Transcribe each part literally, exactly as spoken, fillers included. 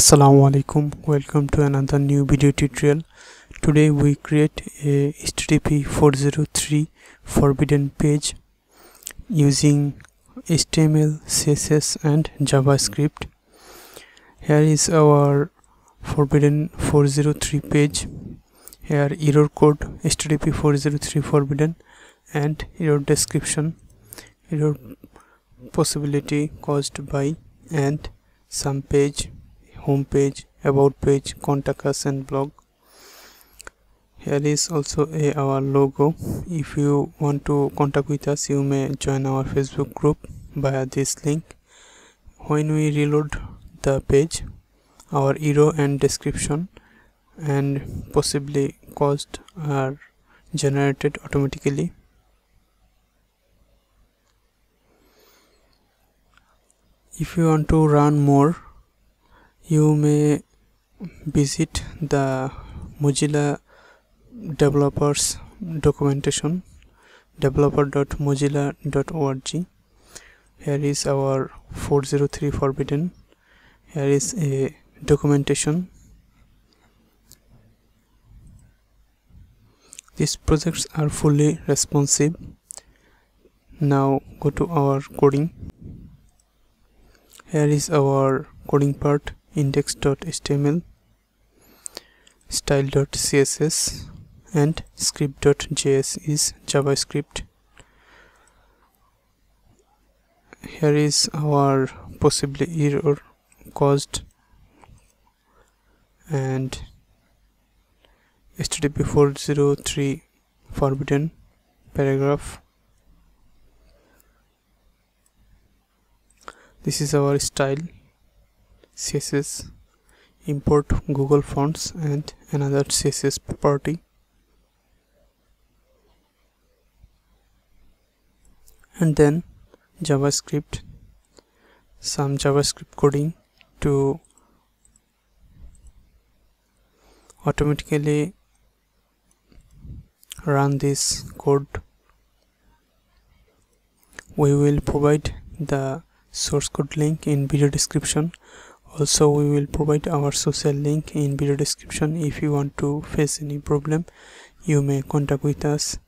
Assalamualaikum. Welcome to another new video tutorial. Today we create a H T T P four oh three forbidden page using H T M L, C S S and JavaScript. Here is our forbidden four oh three page. Here error code H T T P four oh three forbidden and error description, error possibility caused by, and some page, home page, about page, contact us and blog. Here is also a, our logo. If you want to contact with us, you may join our Facebook group via this link. When we reload the page, our hero and description and possibly caused are generated automatically. If you want to run more, you may visit the Mozilla developers documentation, developer dot mozilla dot org. Here is our four oh three forbidden. Here is a documentation. These projects are fully responsive. Now go to our coding. Here is our coding part. index dot H T M L, style dot C S S and script dot J S is JavaScript. Here is our possibly error caused and H T T P four oh three forbidden paragraph. This is our style, C S S, import Google fonts and another C S S property, and then JavaScript, some JavaScript coding to automatically run this code. We will provide the source code link in video description. Also, we will provide our social link in video description. If you want to face any problem, you may contact with us.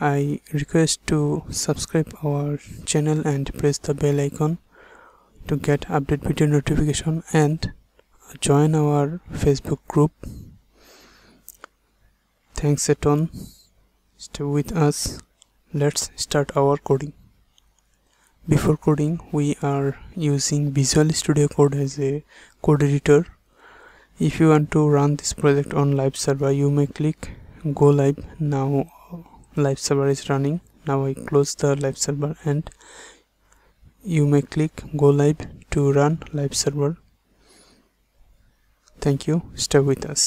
I request to subscribe our channel and press the bell icon to get update video notification and join our Facebook group. Thanks a ton. Stay with us. Let's start our coding. Before coding, we are using Visual Studio Code as a code editor. If you want to run this project on live server, you may click go live. Now live server is running. Now I close the live server and you may click go live to run live server. Thank you. Stay with us.